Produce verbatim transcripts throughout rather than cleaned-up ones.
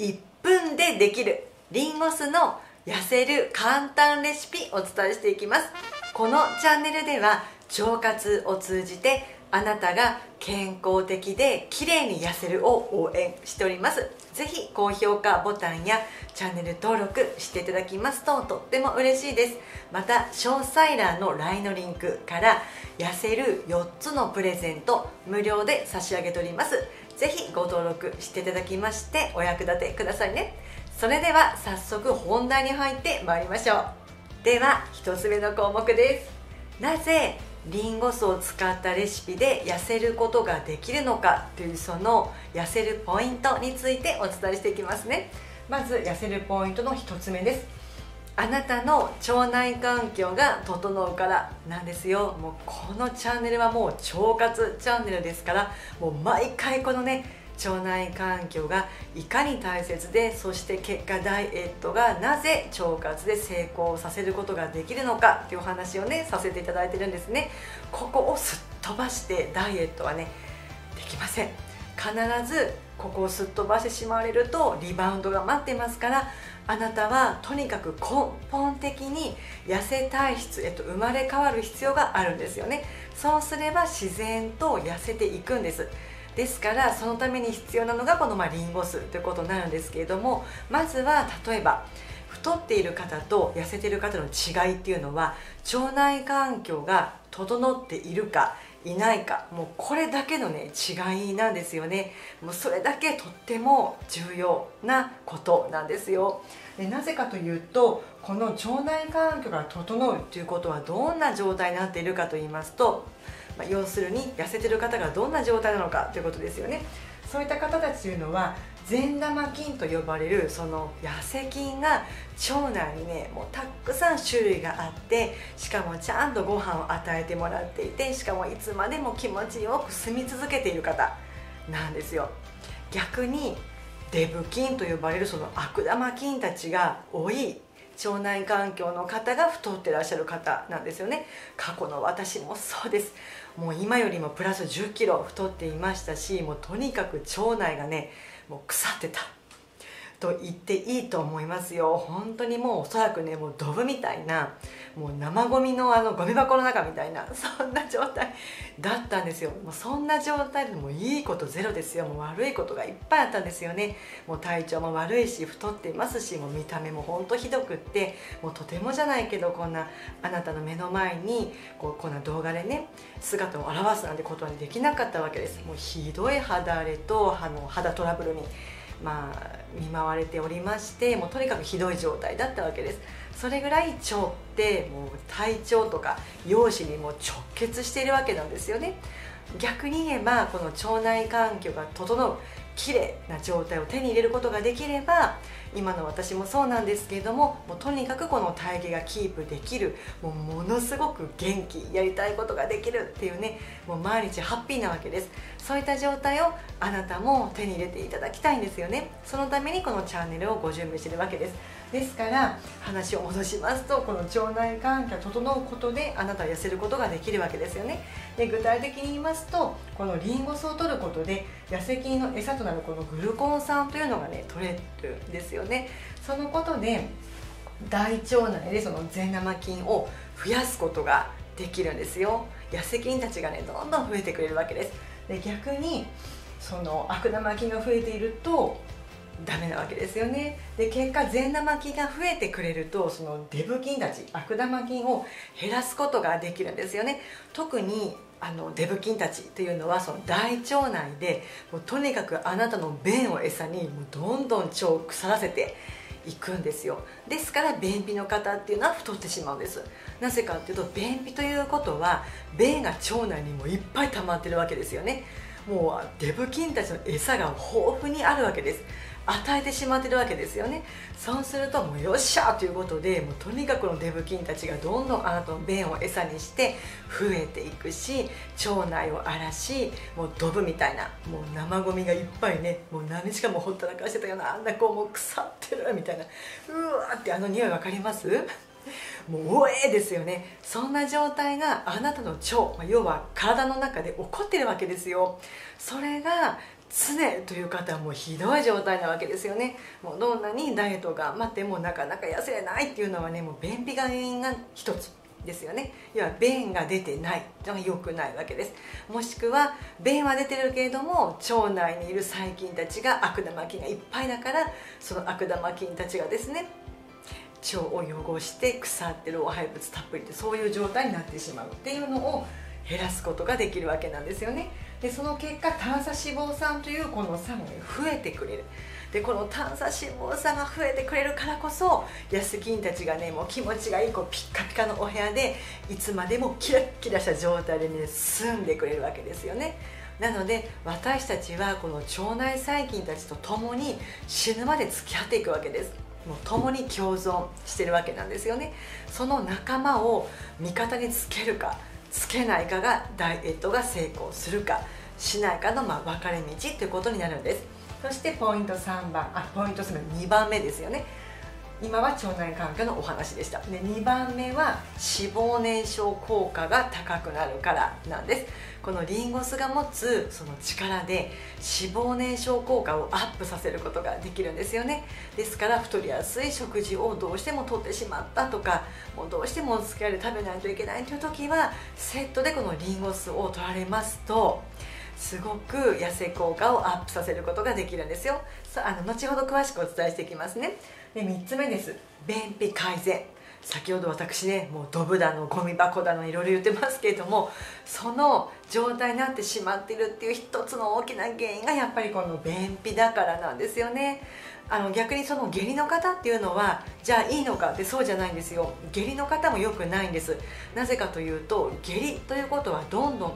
いっぷんでできるリンゴ酢の痩せる簡単レシピお伝えしていきます。このチャンネルでは腸活を通じてあなたが健康的で綺麗に痩せるを応援しております。ぜひ高評価ボタンやチャンネル登録していただきますととっても嬉しいです。また詳細欄の ライン のリンクから痩せるよっつのプレゼント無料で差し上げております。ぜひご登録していただきましてお役立てくださいね。それでは早速本題に入ってまいりましょう。ではひとつめの項目です。なぜリンゴ酢を使ったレシピで痩せることができるのかという、その痩せるポイントについてお伝えしていきますね。まず痩せるポイントのひとつめです。あなたの腸内環境が整うからなんですよ。もうこのチャンネルはもう腸活チャンネルですから、もう毎回このね腸内環境がいかに大切で、そして結果ダイエットがなぜ腸活で成功させることができるのかというお話をねさせていただいてるんですね。ここをすっ飛ばしてダイエットはねできません。必ずここをすっ飛ばしてしまわれるとリバウンドが待ってますから、あなたはとにかく根本的に痩せ体質へと生まれ変わる必要があるんですよね。そうすれば自然と痩せていくんです。ですからそのために必要なのがこのまあリンゴ酢ということになるんですけれども、まずは例えば太っている方と痩せている方の違いっていうのは、腸内環境が整っているかいないか、もうこれだけのね違いなんですよね。もうそれだけとっても重要なことなんですよ。でなぜかというと、この腸内環境が整うということはどんな状態になっているかと言いますと、まあ、要するに痩せてる方がどんな状態なのかということですよね。そういった方たちというのは善玉菌と呼ばれるその痩せ菌が腸内にねもうたくさん種類があって、しかもちゃんとご飯を与えてもらっていて、しかもいつまでも気持ちよく住み続けている方なんですよ。逆にデブ菌と呼ばれるその悪玉菌たちが多い腸内環境の方が太ってらっしゃる方なんですよね。過去の私もそうです。もう今よりもプラスじゅっキロ太っていましたし、もうとにかく腸内がねもう腐ってたと言っていいと思いますよ。本当にもうおそらくねもうドブみたいな、もう生ゴミのあのゴミ箱の中みたいな、そんな状態だったんですよ。もうそんな状態でもういいことゼロですよ。もう悪いことがいっぱいあったんですよね。もう体調も悪いし太っていますし、もう見た目も本当ひどくって、もうとてもじゃないけどこんなあなたの目の前にこうこんな動画でね姿を現すなんてことはできなかったわけです。もうひどい肌荒れとあの肌トラブルにまあ見舞われておりまして、もうとにかくひどい状態だったわけです。それぐらい腸ってもう体調とか容姿にも直結しているわけなんですよね。逆に言えばこの腸内環境が整う綺麗な状態を手に入れることができれば、今の私もそうなんですけれども、もうとにかくこの体型がキープできる、もうものすごく元気、やりたいことができるっていうね、もう毎日ハッピーなわけです。そういった状態をあなたも手に入れていただきたいんですよね。そのためにこのチャンネルをご準備しているわけです。ですから話を戻しますと、この腸内環境が整うことであなたは痩せることができるわけですよね。で具体的に言いますと、このリンゴ酢を取ることで痩せ菌の餌となるこのグルコン酸というのがね取れるんですよね。そのことで大腸内でその善玉菌を増やすことができるんですよ。痩せ菌たちがねどんどん増えてくれるわけです。で逆にその悪玉菌が増えているとダメなわけですよね。で結果善玉菌が増えてくれると、そのデブ菌たち悪玉菌を減らすことができるんですよね。特にあのデブ菌たちというのはその大腸内でもうとにかくあなたの便を餌にもうどんどん腸を腐らせていくんですよ。ですから便秘の方っていうのは太ってしまうんです。なぜかっていうと、便秘ということは便が腸内にもいっぱい溜まってるわけですよね。もうデブ菌たちの餌が豊富にあるわけです。与えてしまってるわけですよね。そうするともうよっしゃということで、もうとにかくのデブ菌たちがどんどんあなたの便を餌にして増えていくし、腸内を荒らし、もうドブみたいなもう生ゴミがいっぱいね、もう何日間もほったらかしてたような、あんなこうもう腐ってるみたいな、うわーってあの匂い分かります？もうおえですよね。そんな状態があなたの腸、要は体の中で起こってるわけですよ。それが常という方はもうひどい状態なわけですよね。もうどんなにダイエットが頑張ってもなかなか痩せれないっていうのはね、もう便秘が原因が一つですよね。要は便が出てないのが良くないわけです。もしくは便は出てるけれども腸内にいる細菌たちが悪玉菌がいっぱいだから、その悪玉菌たちがですね腸を汚して腐って老廃物たっぷりでそういう状態になってしまうっていうのを減らすことができるわけなんですよね。でその結果短鎖脂肪酸というこの酸が増えてくれる。でこの短鎖脂肪酸が増えてくれるからこそ痩せ菌たちがねもう気持ちがいいこうピッカピカのお部屋でいつまでもキラッキラした状態でね住んでくれるわけですよね。なので私たちはこの腸内細菌たちと共に死ぬまで付き合っていくわけです。もう共に共存してるわけなんですよね。その仲間を味方につけるかつけないかがダイエットが成功するかしないかのまあ分かれ道ということになるんです。そしてポイントさんばんあポイントにばんめですよね。今は腸内環境のお話でした。でにばんめは脂肪燃焼効果が高くなるからなんです。このリンゴ酢が持つその力で脂肪燃焼効果をアップさせることができるんですよね。ですから太りやすい食事をどうしてもとってしまったとか、もうどうしてもお付き合いで食べないといけないという時はセットでこのリンゴ酢を取られますとすごく痩せ効果をアップさせることができるんですよ。あの後ほど詳しくお伝えしていきますね。でみっつめです。便秘改善。先ほど私ねもうドブだのゴミ箱だのいろいろ言ってますけれども、その状態になってしまっているっていう一つの大きな原因がやっぱりこの便秘だからなんですよね。あの逆にその下痢の方っていうのはじゃあいいのかってそうじゃないんですよ。下痢の方も良くないんです。なぜかというと下痢ということはどんどん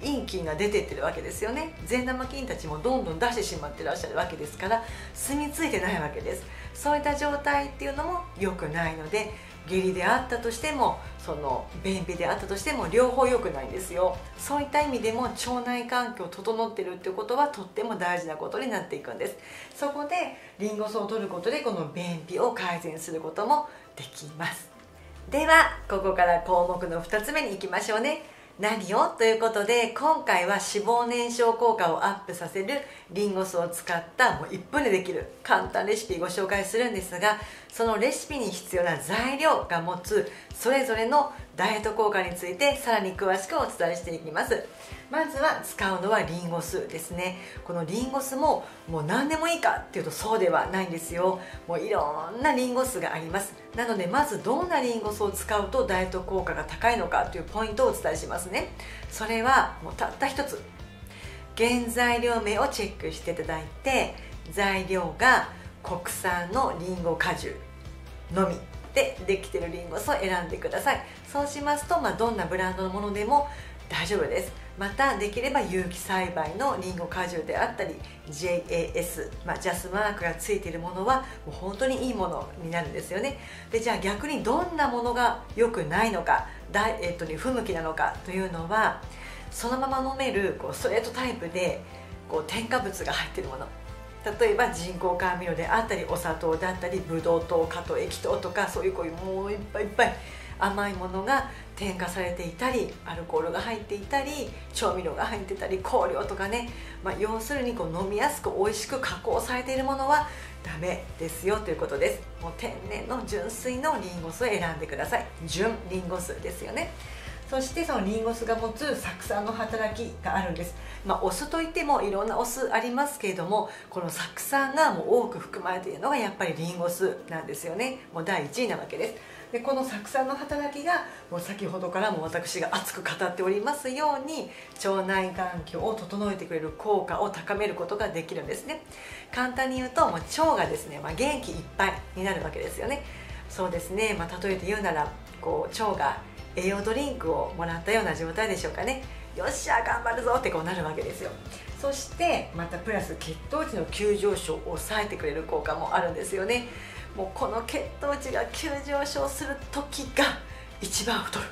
陰菌が出ていってるわけですよね。善玉菌たちもどんどん出してしまってらっしゃるわけですから住み着いてないわけです。そういった状態っていうのも良くないので、下痢であったとしてもその便秘であったとしても両方良くないんですよ。そういった意味でも腸内環境整ってるっていうことはとっても大事なことになっていくんです。そこでリンゴ酢を取ることでこの便秘を改善することもできます。ではここから項目のふたつめに行きましょうね。何をということで今回は脂肪燃焼効果をアップさせるリンゴ酢を使ったもういっぷんでできる簡単レシピご紹介するんですが、そのレシピに必要な材料が持つそれぞれのダイエット効果についてさらに詳しくお伝えしていきます。まずは使うのはリンゴ酢ですね。このリンゴ酢ももう何でもいいかっていうとそうではないんですよ。もういろんなリンゴ酢があります。なのでまずどんなリンゴ酢を使うとダイエット効果が高いのかというポイントをお伝えしますね。それはもうたったひとつ、原材料名をチェックしていただいて材料が国産のリンゴ果汁のみでできているリンゴ酢を選んでください。そうしますと、まあ、どんなブランドのものでも大丈夫です。またできれば有機栽培のリンゴ果汁であったり ジェイエーエス、まあ、ジャスマークがついているものはもう本当にいいものになるんですよね。でじゃあ逆にどんなものが良くないのか、ダイエットに不向きなのかというのは、そのまま飲めるこうストレートタイプでこう添加物が入っているもの、例えば人工甘味料であったりお砂糖だったりブドウ糖、果糖、液糖とかそういうこういうもういっぱいいっぱい甘いものが添加されていたり、アルコールが入っていたり調味料が入ってたり香料とかね、まあ、要するにこう飲みやすく美味しく加工されているものはダメですよということです。もう天然の純粋のリンゴ酢を選んでください。純リンゴ酢ですよね。そしてそのリンゴ酢が持つ酢酸の働きがあるんです。まあ、お酢といってもいろんなお酢ありますけれども、この酢酸がもう多く含まれているのがやっぱりリンゴ酢なんですよね。もうだいいちいなわけです。でこの酢酸の働きがもう先ほどからも私が熱く語っておりますように腸内環境を整えてくれる効果を高めることができるんですね。簡単に言うともう腸がですね、まあ、元気いっぱいになるわけですよね。そうですね、まあ、例えて言うならこう腸が栄養ドリンクをもらったような状態でしょうかね。よっしゃ頑張るぞってこうなるわけですよ。そしてまたプラス血糖値の急上昇を抑えてくれる効果もあるんですよね。もうこの血糖値が急上昇する時が一番太る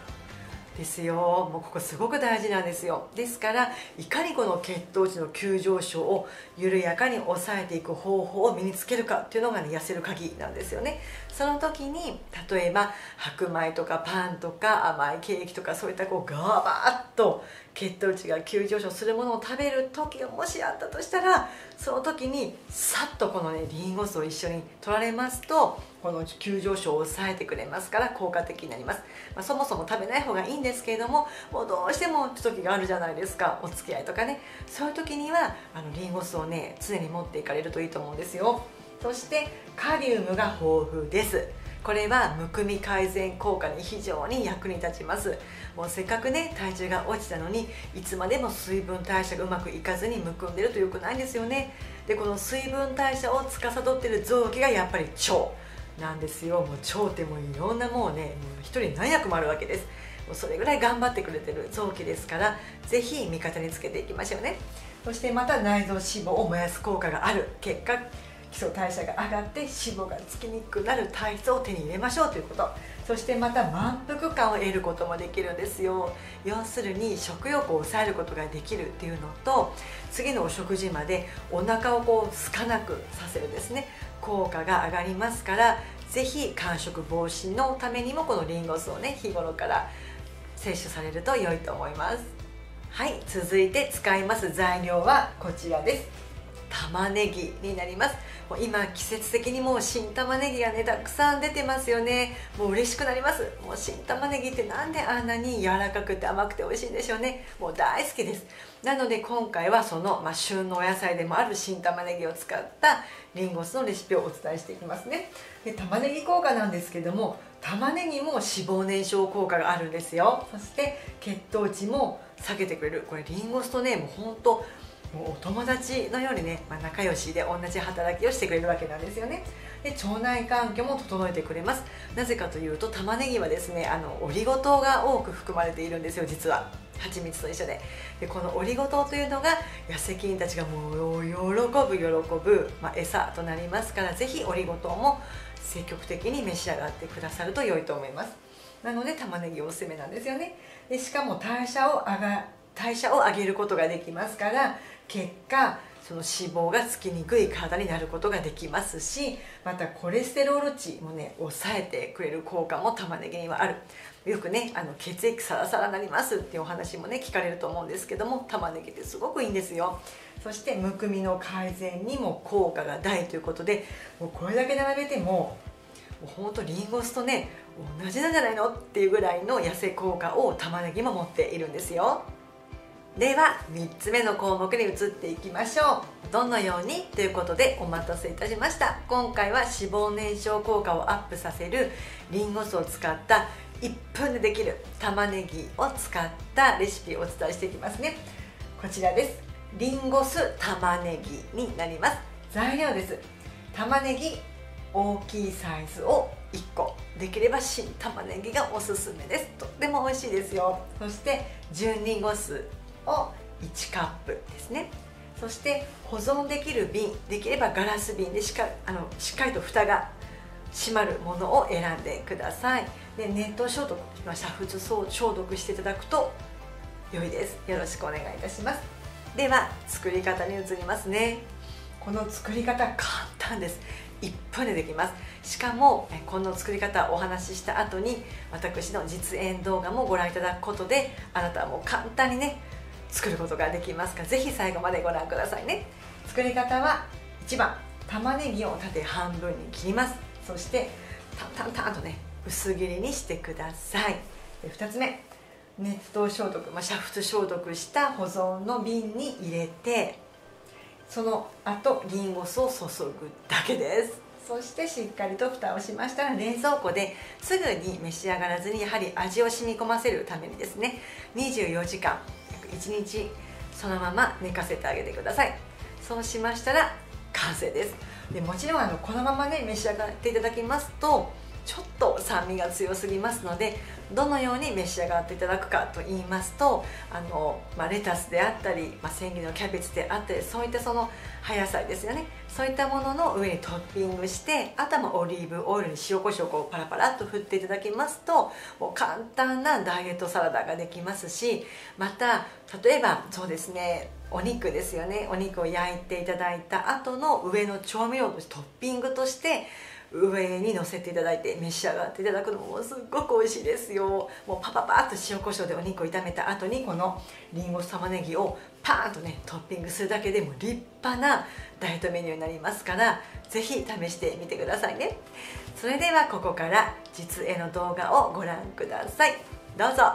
ですよ。もうここすごく大事なんですよ。ですからいかにこの血糖値の急上昇を緩やかに抑えていく方法を身につけるかっていうのが、ね、痩せる鍵なんですよね。その時に例えば白米とかパンとか甘いケーキとかそういったこうガーバーッと血糖値が急上昇するものを食べる時がもしあったとしたら、その時にさっとこのねリンゴ酢を一緒に取られますと、この急上昇を抑えてくれますから効果的になります、まあ、そもそも食べない方がいいんですけれども、もうどうしても時があるじゃないですか、お付き合いとかね。そういう時にはあのリンゴ酢をね常に持っていかれるといいと思うんですよ。そしてカリウムが豊富です。これはむくみ改善効果に非常に役に立ちます。もうせっかくね体重が落ちたのに、いつまでも水分代謝がうまくいかずにむくんでるとよくないんですよね。でこの水分代謝を司っている臓器がやっぱり腸なんですよ。もう腸ってもういろんなもうね、もう一人何役もあるわけです。もうそれぐらい頑張ってくれてる臓器ですから、是非味方につけていきましょうね。そしてまた内臓脂肪を燃やす効果がある結果、基礎代謝が上がって脂肪がつきにくくなる体質を手に入れましょうということ。そしてまた満腹感を得ることもできるんですよ。要するに食欲を抑えることができるっていうのと、次のお食事までお腹をこう空かなくさせるですね効果が上がりますから、是非間食防止のためにもこのリンゴ酢をね日頃から摂取されると良いと思います。はい、続いて使います材料はこちらです。玉ねぎになります。もう今季節的にもう新玉ねぎがねたくさん出てますよね。もう嬉しくなります。もう新玉ねぎってなんであんなに柔らかくて甘くて美味しいんでしょうね。もう大好きです。なので今回はその、まあ、旬のお野菜でもある新玉ねぎを使ったリンゴ酢のレシピをお伝えしていきますね。で玉ねぎ効果なんですけども、玉ねぎも脂肪燃焼効果があるんですよ。そして血糖値も下げてくれる、これリンゴ酢とねもうほんとお友達のようにね、まあ、仲良しで同じ働きをしてくれるわけなんですよね。で腸内環境も整えてくれます。なぜかというと玉ねぎはですね、あのオリゴ糖が多く含まれているんですよ。実は蜂蜜と一緒で、でこのオリゴ糖というのが痩せ菌たちがもう喜ぶ喜ぶ、まあ、餌となりますから、是非オリゴ糖も積極的に召し上がってくださると良いと思います。なので玉ねぎおすすめなんですよね。でしかも代謝を上が代謝を上げることができますから、結果その脂肪がつきにくい体になることができますし、またコレステロール値もね抑えてくれる効果も玉ねぎにはある。よくねあの血液サラサラになりますっていうお話もね聞かれると思うんですけども、玉ねぎってすごくいいんですよ。そしてむくみの改善にも効果が大ということで、もうこれだけ並べてももうほんとリンゴ酢とね同じなんじゃないのっていうぐらいの痩せ効果を玉ねぎも持っているんですよ。ではみっつめの項目に移っていきましょう。どのようにということでお待たせいたしました。今回は脂肪燃焼効果をアップさせるリンゴ酢を使ったいっぷんでできる玉ねぎを使ったレシピをお伝えしていきますね。こちらです。リンゴ酢玉ねぎになります。材料です。玉ねぎ大きいサイズをいっこ、できれば新玉ねぎがおすすめです。とっても美味しいですよ。そして純リンゴ酢をいちカップですね。そして保存できる瓶、できればガラス瓶でしっか、あのしっかりと蓋が閉まるものを選んでください。で熱湯消毒、煮沸消毒していただくと良いです。よろしくお願いいたします。では作り方に移りますね。この作り方簡単です。いっぷんでできます。しかもこの作り方をお話しした後に私の実演動画もご覧いただくことで、あなたはもう簡単にね作ることができますから、ぜひ最後までご覧くださいね。作り方はいちばん、玉ねぎを縦半分に切ります。そしてタンタンタンとね薄切りにしてください。でふたつめ、熱湯消毒、まあ、煮沸消毒した保存の瓶に入れて、その後リンゴ酢を注ぐだけです。そしてしっかりと蓋をしましたら冷蔵庫ですぐに召し上がらずに、やはり味を染み込ませるためにですねにじゅうよじかんいちにちそのまま寝かせてあげてください。そうしましたら完成です。でもちろんあのこのままね召し上がっていただきますとちょっと酸味が強すぎますので、どのように召し上がっていただくかと言いますと、あの、まあ、レタスであったり、まあ、千切りのキャベツであったり、そういったその葉野菜ですよね、そういったものの上にトッピングして、あとはオリーブオイルに塩コショウをこうパラパラっと振っていただきますと、もう簡単なダイエットサラダができますし、また例えばそうですねお肉ですよね、お肉を焼いていただいた後の上の調味料としてトッピングとして上にのせていただいて召し上がっていただくのもすっごく美味しいですよ。もうパパパッと塩コショウでお肉を炒めた後にこのりんごと玉ねぎをパーンとねトッピングするだけでも立派なダイエットメニューになりますから、是非試してみてくださいね。それではここから実演の動画をご覧ください。どうぞ。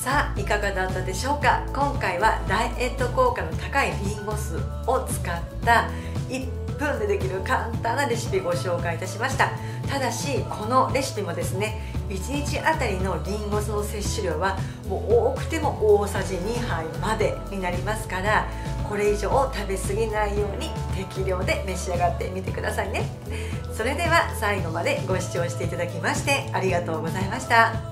さあ、いかがだったでしょうか。今回はダイエット効果の高いリンゴ酢を使ったいっぷんでできる簡単なレシピをご紹介いたしました。ただしこのレシピもですね、いちにちあたりのリンゴ酢の摂取量はもう多くても大さじにはいまでになりますから、これ以上食べ過ぎないように適量で召し上がってみてくださいね。それでは最後までご視聴していただきましてありがとうございました。